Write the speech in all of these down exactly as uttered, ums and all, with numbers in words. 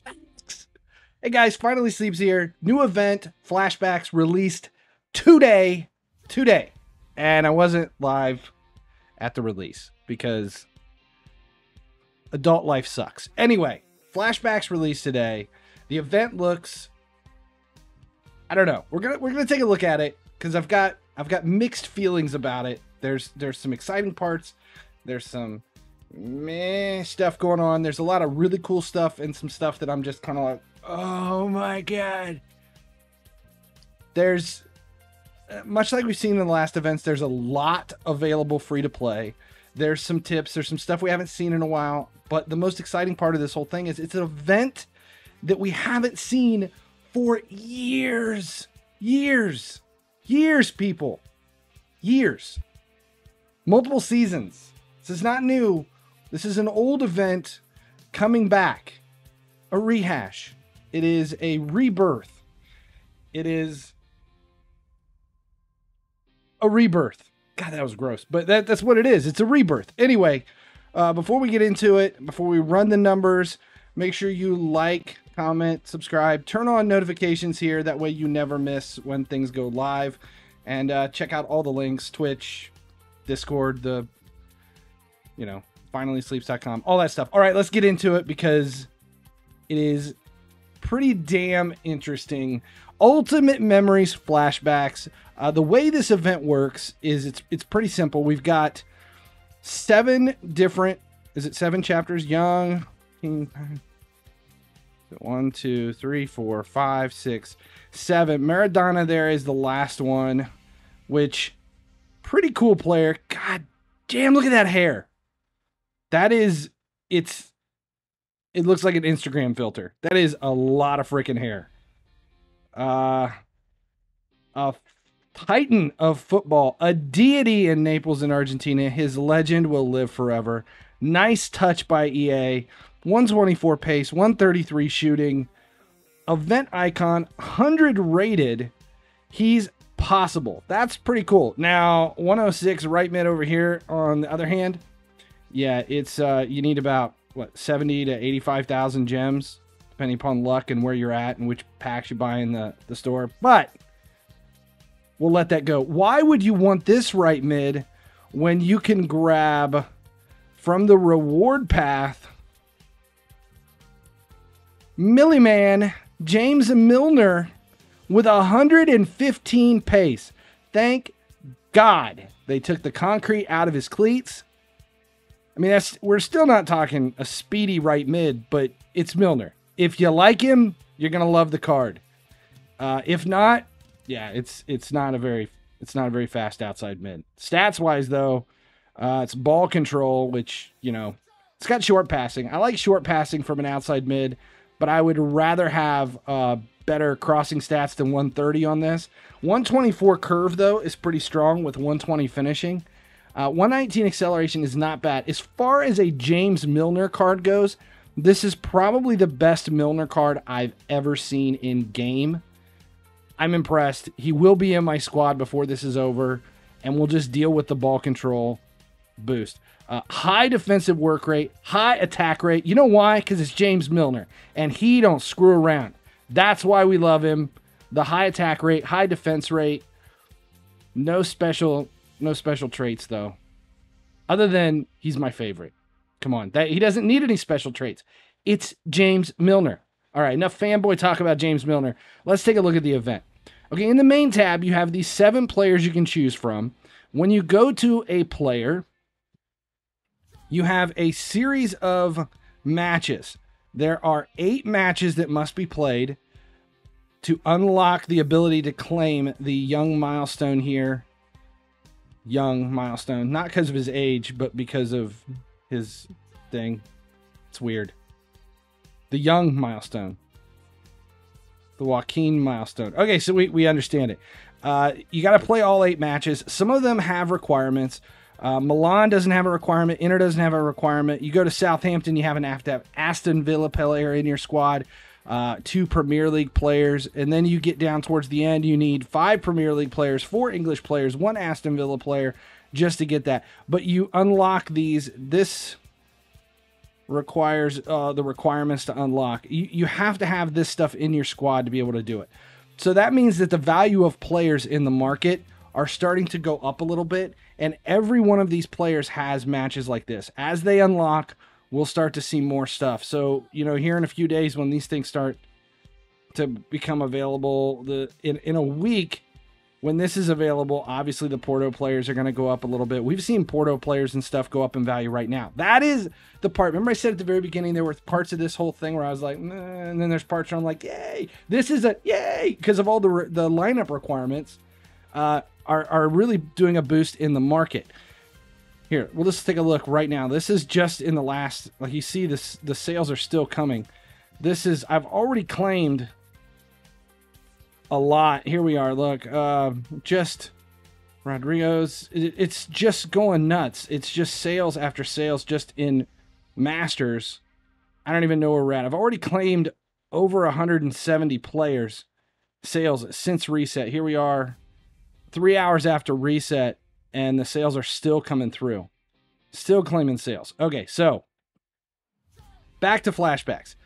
flashbacks. Hey guys, Finally Sleeps here. New event, flashbacks, released today, today. And I wasn't live at the release because adult life sucks. Anyway, flashbacks released today. The event looks, I don't know. We're gonna we're gonna take a look at it because I've got I've got mixed feelings about it. There's there's some exciting parts. There's some meh stuff going on. There's a lot of really cool stuff and some stuff that I'm just kind of like, oh my god. There's, much like we've seen in the last events, there's a lot available free to play. There's some tips. There's some stuff we haven't seen in a while. But the most exciting part of this whole thing is it's an event that we haven't seen for years, years, years, people, years, multiple seasons. This is not new. This is an old event coming back, a rehash. It is a rebirth. It is a rebirth. God, that was gross, but that, that's what it is. It's a rebirth. Anyway, uh, before we get into it, before we run the numbers, make sure you like, comment, subscribe, turn on notifications here. That way you never miss when things go live. And uh, check out all the links, Twitch, Discord, the... you know, finally sleeps dot com, all that stuff. All right, let's get into it because it is pretty damn interesting. Ultimate Memories flashbacks. Uh, the way this event works is it's it's pretty simple. We've got seven different, is it seven chapters? Young, one, two, three, four, five, six, seven. Maradona there is the last one, which, pretty cool player. God damn, look at that hair. That is, it's, it looks like an Instagram filter. That is a lot of freaking hair. Uh, a titan of football, a deity in Naples and Argentina. His legend will live forever. Nice touch by E A. one twenty-four pace, one thirty-three shooting. Event icon, one hundred rated. He's possible. That's pretty cool. Now, one oh six right mid over here, on the other hand, yeah, it's uh, you need about what seventy to eighty-five thousand gems, depending upon luck and where you're at and which packs you buy in the, the store. But we'll let that go. Why would you want this right mid when you can grab from the reward path Millie Man James Milner with one fifteen pace? Thank God they took the concrete out of his cleats. I mean, that's, we're still not talking a speedy right mid, but it's Milner. If you like him, you're gonna love the card. Uh, if not, yeah, it's it's not a very it's not a very fast outside mid. Stats wise, though, uh, it's ball control, which, you know, it's got short passing. I like short passing from an outside mid, but I would rather have uh, better crossing stats than one thirty on this. one twenty-four curve though is pretty strong with one twenty finishing. Uh, one nineteen acceleration is not bad. As far as a James Milner card goes, this is probably the best Milner card I've ever seen in game. I'm impressed. He will be in my squad before this is over, and we'll just deal with the ball control boost. Uh, high defensive work rate, high attack rate. You know why? Because it's James Milner, and he don't screw around. That's why we love him. The high attack rate, high defense rate, no special... No special traits, though. Other than he's my favorite. Come on. That, he doesn't need any special traits. It's James Milner. All right, enough fanboy talk about James Milner. Let's take a look at the event. Okay, in the main tab, you have these seven players you can choose from. When you go to a player, you have a series of matches. There are eight matches that must be played to unlock the ability to claim the Young milestone here. Young milestone, not because of his age, but because of his thing. It's weird. The Young milestone. The Joaquin milestone. Okay, so we, we understand it. Uh, you got to play all eight matches. Some of them have requirements. Uh, Milan doesn't have a requirement. Inter doesn't have a requirement. You go to Southampton, you have, an, have to have Aston Villa player in your squad, uh, two Premier League players, and then you get down towards the end, you need five Premier League players, four English players, one Aston Villa player just to get that. But you unlock these. This requires uh, the requirements to unlock. You, you have to have this stuff in your squad to be able to do it. So that means that the value of players in the market are starting to go up a little bit, and every one of these players has matches like this. As they unlock, we'll start to see more stuff. So, you know, here in a few days when these things start to become available, the in, in a week when this is available, obviously the Porto players are going to go up a little bit. We've seen Porto players and stuff go up in value right now. That is the part. Remember I said at the very beginning, there were parts of this whole thing where I was like, nah, and then there's parts where I'm like, yay, this is a yay, because of all the, the lineup requirements uh, are, are really doing a boost in the market. Here, we'll just take a look right now. This is just in the last, like you see this, the sales are still coming. This is, I've already claimed a lot. Here we are. Look, uh, just Rodrigo's. It, it's just going nuts. It's just sales after sales just in Masters. I don't even know where we're at. I've already claimed over one hundred seventy players sales since reset. Here we are three hours after reset, and the sales are still coming through. Still claiming sales. Okay, so back to flashbacks.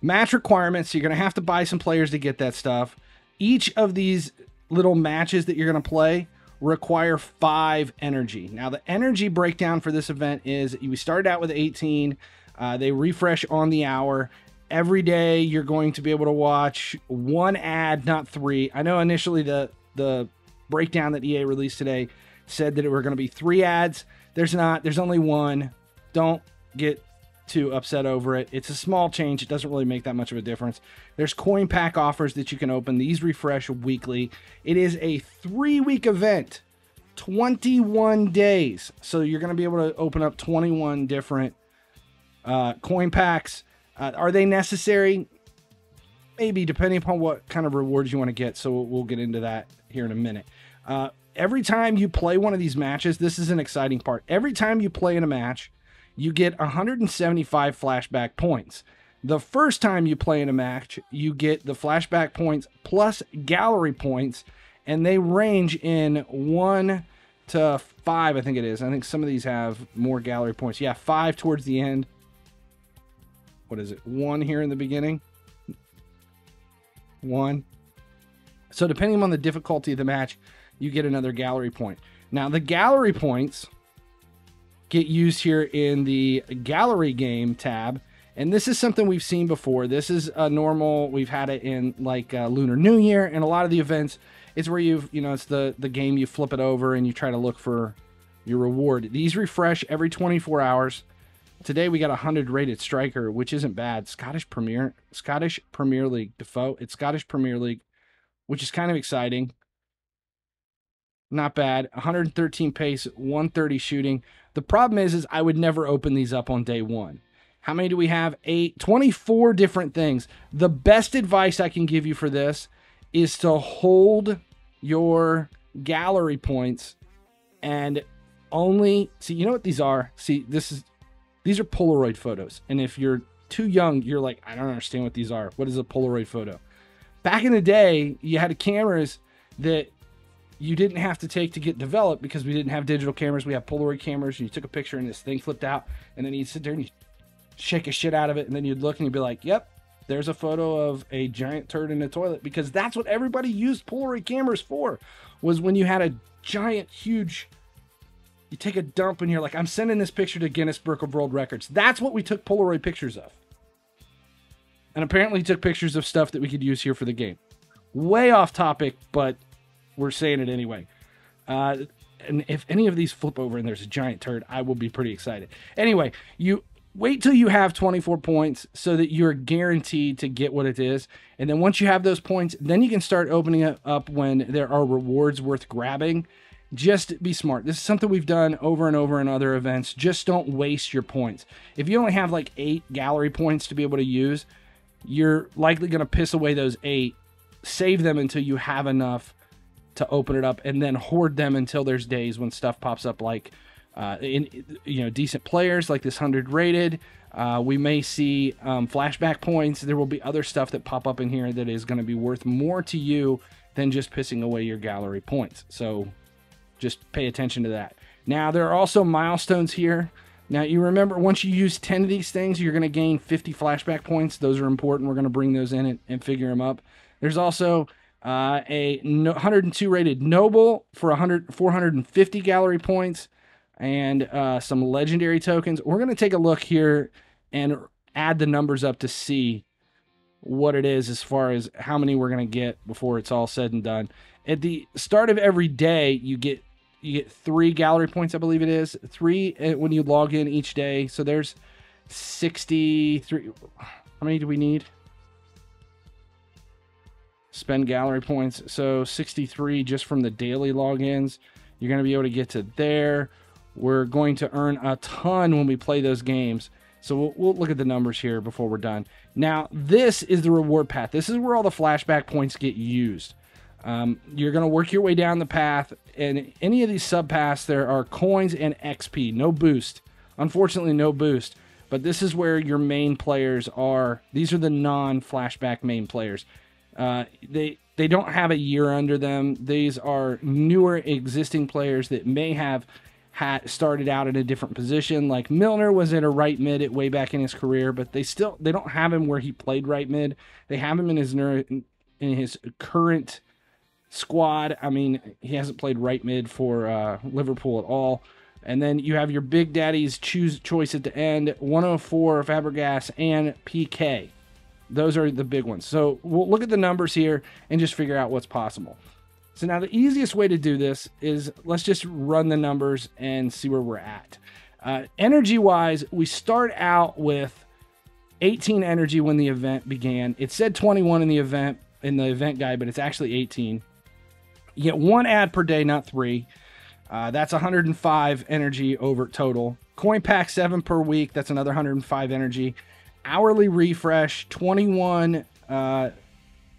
Match requirements. So you're going to have to buy some players to get that stuff. Each of these little matches that you're going to play require five energy. Now, the energy breakdown for this event is we started out with eighteen. Uh, they refresh on the hour. Every day, you're going to be able to watch one ad, not three. I know initially the, the breakdown that E A released today said that it were going to be three ads. There's not. There's only one. Don't get too upset over it. It's a small change. It doesn't really make that much of a difference. There's coin pack offers that you can open. These refresh weekly. It is a three-week event, twenty-one days. So you're going to be able to open up twenty-one different uh, coin packs. Uh, are they necessary? Maybe, depending upon what kind of rewards you want to get. So we'll get into that here in a minute. Uh, every time you play one of these matches, this is an exciting part. Every time you play in a match, you get one hundred seventy-five flashback points. The first time you play in a match, you get the flashback points plus gallery points, and they range in one to five, I think it is. I think some of these have more gallery points. Yeah, five towards the end. What is it? One here in the beginning. One. So depending on the difficulty of the match, you get another gallery point. Now, the gallery points get used here in the gallery game tab, and this is something we've seen before. This is a normal, we've had it in like uh, Lunar New Year and a lot of the events. It's where you've, you know, it's the the game, you flip it over and you try to look for your reward. These refresh every twenty-four hours. Today we got a hundred rated striker, which isn't bad. Scottish Premier Scottish Premier League Defoe. It's Scottish Premier League, which is kind of exciting. Not bad. one hundred thirteen pace, one thirty shooting. The problem is, is I would never open these up on day one. How many do we have? Eight, twenty-four different things. The best advice I can give you for this is to hold your gallery points and only see, you know what these are? See, this is, these are Polaroid photos. And if you're too young, you're like, I don't understand what these are. What is a Polaroid photo? Back in the day, you had cameras that you didn't have to take to get developed because we didn't have digital cameras. We have Polaroid cameras, and you took a picture and this thing flipped out, and then you'd sit there and you shake a shit out of it. And then you'd look and you'd be like, yep, there's a photo of a giant turd in a toilet, because that's what everybody used Polaroid cameras for, was when you had a giant, huge, you take a dump and you're like, I'm sending this picture to Guinness Book of World Records. That's what we took Polaroid pictures of. And apparently took pictures of stuff that we could use here for the game. Way off topic, but we're saying it anyway. Uh, and if any of these flip over and there's a giant turd, I will be pretty excited. Anyway, you wait till you have twenty-four points so that you're guaranteed to get what it is. And then once you have those points, then you can start opening it up when there are rewards worth grabbing. Just be smart. This is something we've done over and over in other events. Just don't waste your points. If you only have like eight gallery points to be able to use, you're likely going to piss away those eight. Save them until you have enough to open it up, and then hoard them until there's days when stuff pops up, like uh, in you know decent players like this one hundred rated. Uh, we may see um, flashback points. There will be other stuff that pop up in here that is going to be worth more to you than just pissing away your gallery points. So just pay attention to that. Now there are also milestones here. Now, you remember, once you use ten of these things, you're going to gain fifty flashback points. Those are important. We're going to bring those in and, and figure them up. There's also uh, a one oh two rated Noble for one hundred, four hundred fifty gallery points and uh, some legendary tokens. We're going to take a look here and add the numbers up to see what it is as far as how many we're going to get before it's all said and done. At the start of every day, you get you get three gallery points, I believe it is. Three when you log in each day. So there's sixty-three. How many do we need? Spend gallery points. So sixty-three just from the daily logins. You're going to be able to get to there. We're going to earn a ton when we play those games. So we'll, we'll look at the numbers here before we're done. Now, this is the reward path. This is where all the flashback points get used. Um, you're going to work your way down the path, and any of these subpaths, there are coins and X P. No boost. Unfortunately, no boost. But this is where your main players are. These are the non-flashback main players. Uh, they, they don't have a year under them. These are newer existing players that may have had started out in a different position. Like Milner was in a right mid at way back in his career, but they still they don't have him where he played right mid. They have him in his in his current squad. I mean, he hasn't played right mid for uh, Liverpool at all. And then you have your big daddy's choose choice at the end: one oh four Fabregas and P K. Those are the big ones. So we'll look at the numbers here and just figure out what's possible. So now the easiest way to do this is let's just run the numbers and see where we're at. Uh, energy-wise, we start out with eighteen energy when the event began. It said twenty-one in the event in the event guide, but it's actually eighteen. You get one ad per day, not three. Uh, that's one hundred five energy over total. Coin pack seven per week. That's another one hundred five energy. Hourly refresh twenty-one uh,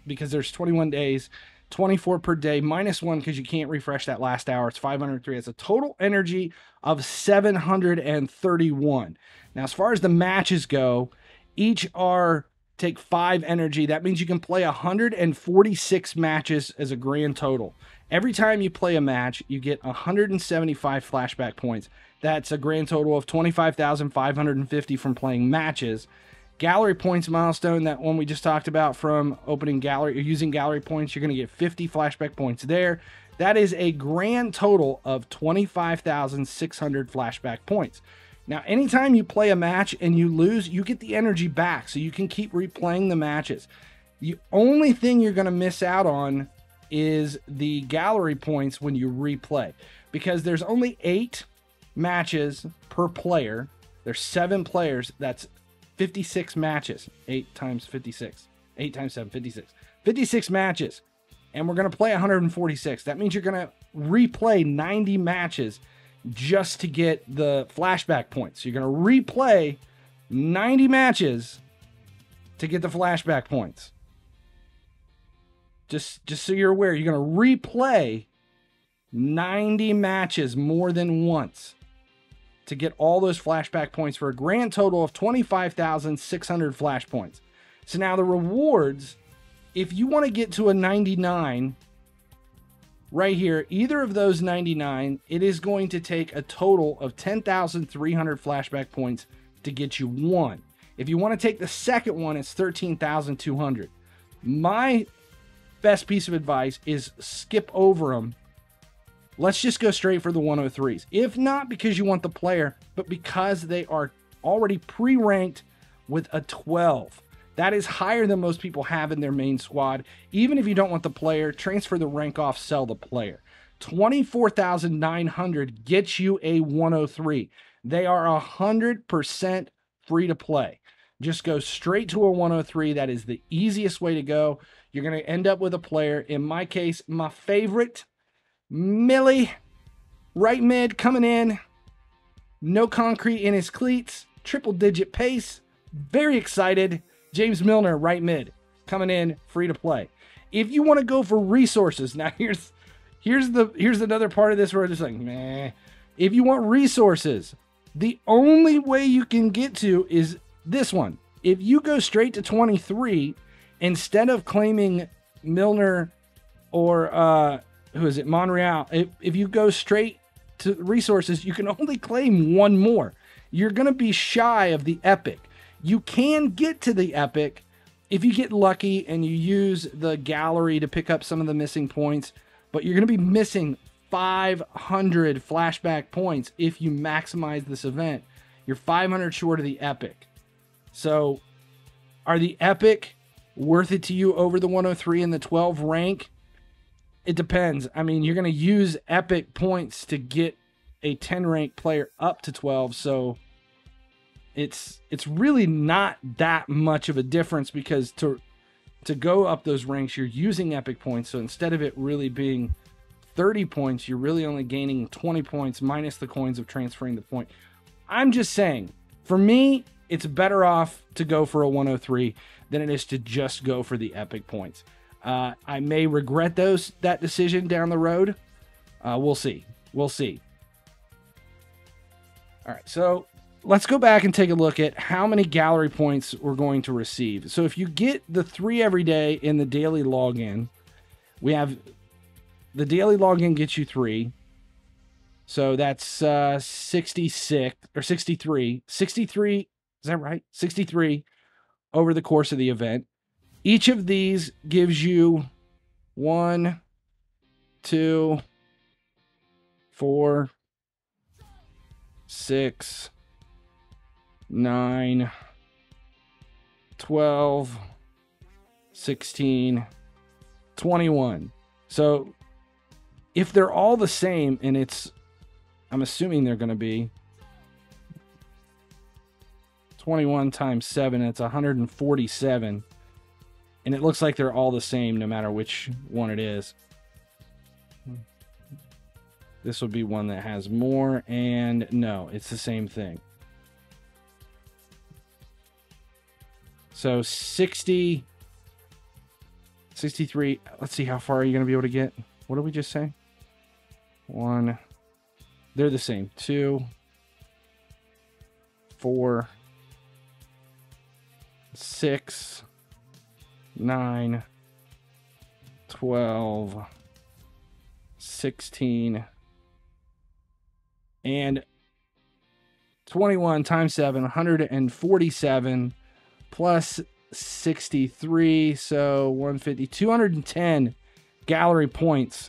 because there's twenty-one days. twenty-four per day, minus one because you can't refresh that last hour. It's five hundred three. That's a total energy of seven hundred thirty-one. Now, as far as the matches go, each are take five energy. That means you can play one hundred forty-six matches as a grand total. Every time you play a match, you get one hundred seventy-five flashback points. That's a grand total of twenty-five thousand five hundred fifty from playing matches. Gallery points milestone, that one we just talked about from opening gallery or using gallery points, you're going to get fifty flashback points there. That is a grand total of twenty-five thousand six hundred flashback points. Now, anytime you play a match and you lose, you get the energy back, so you can keep replaying the matches. The only thing you're going to miss out on is the gallery points when you replay, because there's only eight matches per player. There's seven players. That's fifty-six matches. Eight times fifty-six. Eight times seven, fifty-six. fifty-six matches, and we're going to play one hundred forty-six. That means you're going to replay ninety matches just to get the flashback points. You're going to replay ninety matches to get the flashback points. Just just so you're aware, you're going to replay ninety matches more than once to get all those flashback points for a grand total of twenty-five thousand six hundred flash points. So now the rewards, if you want to get to a ninety-nine right here, either of those ninety-nine, it is going to take a total of ten thousand three hundred flashback points to get you one. If you want to take the second one, it's thirteen thousand two hundred. My best piece of advice is skip over them. Let's just go straight for the one oh threes. If not because you want the player, but because they are already pre-ranked with a twelve. That is higher than most people have in their main squad. Even if you don't want the player, transfer the rank off, sell the player. twenty-four thousand nine hundred gets you a one oh three. They are one hundred percent free to play. Just go straight to a one oh three. That is the easiest way to go. You're going to end up with a player. In my case, my favorite, Millie, right mid, coming in, no concrete in his cleats, triple digit pace, very excited. James Milner, right mid, coming in, free to play. If you want to go for resources, now here's here's the here's another part of this where it's just like, meh. If you want resources, the only way you can get to is this one. If you go straight to twenty-three, instead of claiming Milner or uh who is it, Monreal, if, if you go straight to resources, you can only claim one more. you're going to be shy of the epic. You can get to the epic if you get lucky and you use the gallery to pick up some of the missing points, but you're going to be missing five hundred flashback points if you maximize this event. You're five hundred short of the epic. So are the epic worth it to you over the one oh three and the twelve rank? It depends. I mean, you're going to use epic points to get a ten rank player up to twelve, so it's it's really not that much of a difference, because to to go up those ranks you're using epic points. So instead of it really being thirty points, you're really only gaining twenty points minus the coins of transferring the point. I'm just saying, for me, it's better off to go for a one oh three than it is to just go for the epic points. Uh, I may regret those that decision down the road. Uh, we'll see. We'll see. All right, so let's go back and take a look at how many gallery points we're going to receive. So if you get the three every day in the daily login, we have the daily login gets you three. So that's uh, sixty-six or sixty-three. sixty-three, is that right? sixty-three over the course of the event. Each of these gives you one, two, four, six, nine, twelve, sixteen, twenty-one. So if they're all the same, and it's, I'm assuming they're going to be twenty-one times seven, it's one hundred forty-seven. And it looks like they're all the same no matter which one it is. This would be one that has more, and no, it's the same thing. So sixty, sixty-three, let's see, how far are you going to be able to get? What did we just say? One, they're the same. Two, four, six, nine, twelve, sixteen, and twenty-one times seven, one hundred forty-seven plus sixty-three, so one hundred fifty, two hundred ten gallery points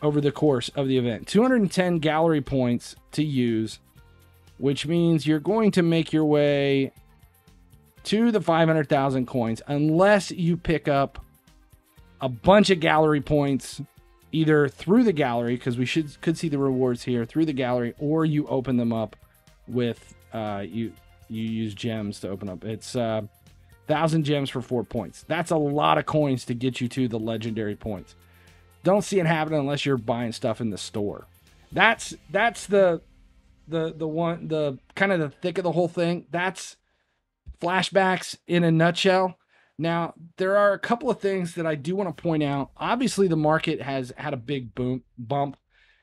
over the course of the event. two hundred ten gallery points to use, which means you're going to make your way to the five hundred thousand coins, unless you pick up a bunch of gallery points, either through the gallery, because we should could see the rewards here through the gallery, or you open them up with uh, you you use gems to open up. It's uh, one thousand gems for four points. That's a lot of coins to get you to the legendary points. Don't see it happening unless you're buying stuff in the store. That's that's the the the one the kind of the thick of the whole thing. That's flashbacks in a nutshell. Now, there are a couple of things that I do want to point out. Obviously, the market has had a big boom bump.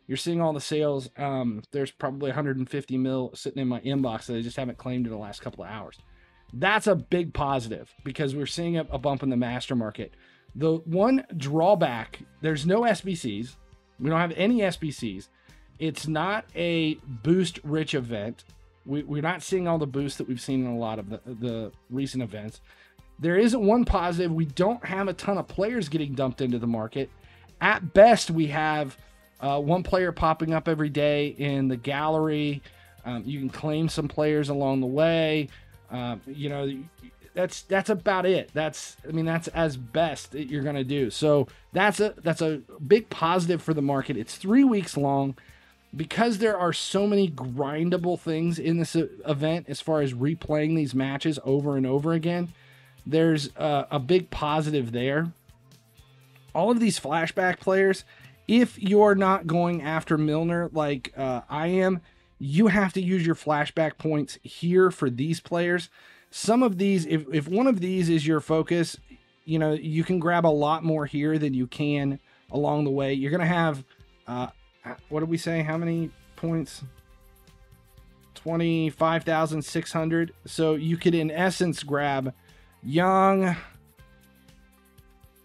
You're seeing all the sales. Um, there's probably one hundred fifty mil sitting in my inbox that I just haven't claimed in the last couple of hours. That's a big positive, because we're seeing a, a bump in the master market. The one drawback, there's no S B Cs. We don't have any S B Cs. It's not a boost rich event. We, we're not seeing all the boosts that we've seen in a lot of the, the recent events. There is one positive. We don't have a ton of players getting dumped into the market. At best, we have uh, one player popping up every day in the gallery. Um, you can claim some players along the way. Uh, you know, that's that's about it. That's I mean, that's as best that you're going to do. So that's a, that's a big positive for the market. It's three weeks long. Because there are so many grindable things in this event, as far as replaying these matches over and over again, there's a, a big positive there. All of these flashback players, if you're not going after Milner like uh, I am, you have to use your flashback points here for these players. Some of these, if, if one of these is your focus, you know, you can grab a lot more here than you can along the way. You're going to have... Uh, what did we say? How many points? twenty-five thousand six hundred. So you could, in essence, grab Young,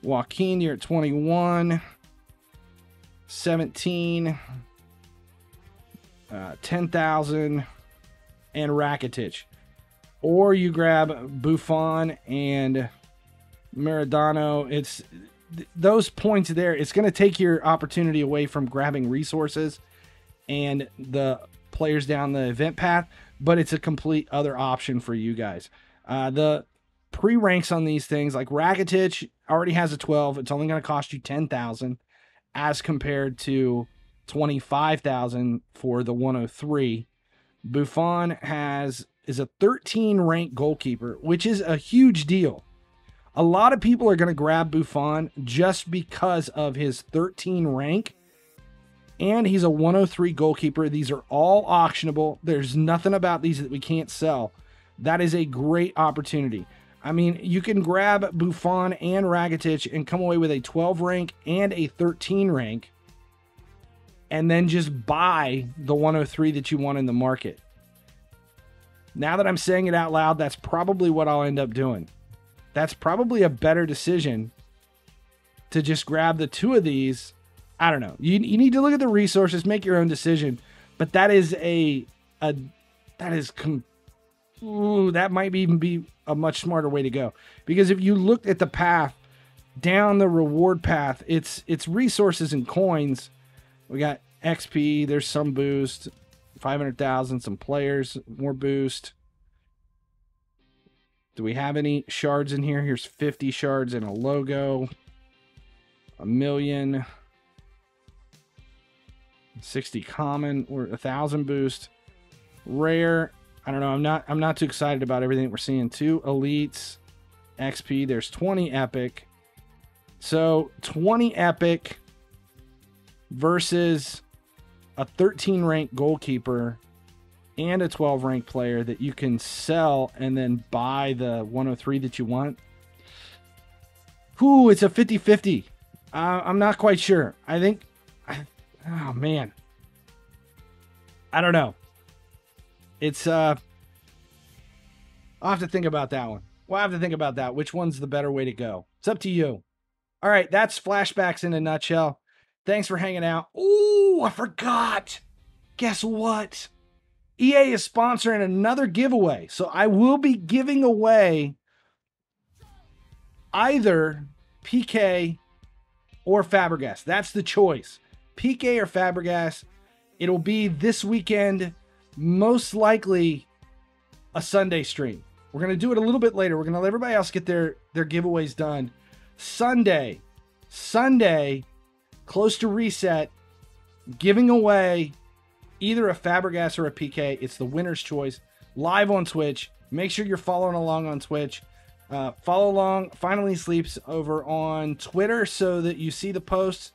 Joaquin, you're at twenty-one, seventeen, uh, ten thousand, and Rakitic. Or you grab Buffon and Maradona. It's th those points there. It's going to take your opportunity away from grabbing resources and the players down the event path, but it's a complete other option for you guys. Uh, the pre-ranks on these things, like Rakitic already has a twelve. It's only going to cost you ten thousand as compared to twenty-five thousand for the one oh three. Buffon has is a thirteen rank goalkeeper, which is a huge deal. A lot of people are going to grab Buffon just because of his thirteen rank, and he's a one oh three goalkeeper. These are all auctionable. There's nothing about these that we can't sell. That is a great opportunity. I mean, you can grab Buffon and Rakitic and come away with a twelve rank and a thirteen rank, and then just buy the one oh three that you want in the market. Now that I'm saying it out loud, that's probably what I'll end up doing. That's probably a better decision to just grab the two of these. I don't know. You, you need to look at the resources, make your own decision. But that is a, a that is, com ooh, that might even be a much smarter way to go. Because if you looked at the path down the reward path, it's, it's resources and coins. We got X P. There's some boost, five hundred thousand, some players, more boost. Do we have any shards in here? Here's fifty shards and a logo. A million. sixty common or a thousand boost. Rare. I don't know. I'm not I'm not too excited about everything we're seeing. Two elites. X P. There's twenty epic. So twenty epic versus a thirteen rank goalkeeper and a twelve rank player that you can sell and then buy the one oh three that you want. Ooh, it's a fifty fifty. Uh, I'm not quite sure. I think, I, oh man, I don't know. It's, uh, I'll have to think about that one. We'll have to think about that. Which one's the better way to go? It's up to you. All right, that's flashbacks in a nutshell. Thanks for hanging out. Ooh, I forgot. Guess what? E A is sponsoring another giveaway, so I will be giving away either P K or Fabregas. That's the choice. P K or Fabregas. It'll be this weekend, most likely a Sunday stream. We're going to do it a little bit later. We're going to let everybody else get their, their giveaways done. Sunday, Sunday, close to reset, giving away either a Fabregas or a P K. It's the winner's choice, live on Twitch. Make sure you're following along on Twitch. Uh, follow along Finally Sleeps over on Twitter so that you see the posts.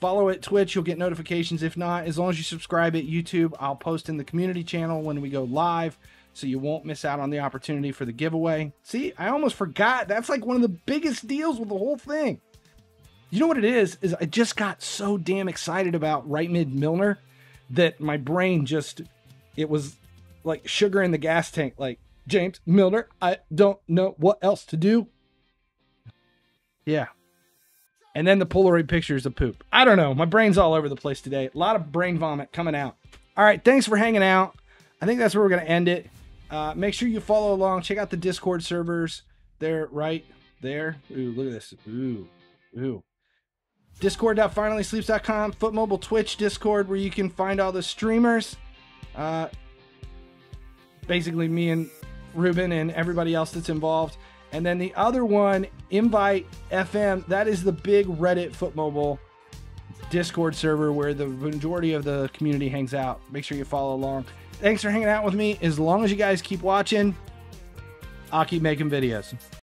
Follow at Twitch. You'll get notifications. If not, as long as you subscribe at YouTube, I'll post in the community channel when we go live, so you won't miss out on the opportunity for the giveaway. See, I almost forgot. That's like one of the biggest deals with the whole thing. You know what it is, is I just got so damn excited about right mid Milner that my brain just, it was like sugar in the gas tank. Like, James Milner, I don't know what else to do. Yeah. And then the Polaroid pictures of poop. I don't know. My brain's all over the place today. A lot of brain vomit coming out. All right. Thanks for hanging out. I think that's where we're going to end it. Uh, make sure you follow along. Check out the Discord servers. They're right there. Ooh, look at this. Ooh, ooh. Discord dot finally sleeps dot com, FootMobile, Twitch, Discord, where you can find all the streamers. Uh, basically, me and Ruben and everybody else that's involved. And then the other one, Invite F M, that is the big Reddit FootMobile Discord server where the majority of the community hangs out. Make sure you follow along. Thanks for hanging out with me. As long as you guys keep watching, I'll keep making videos.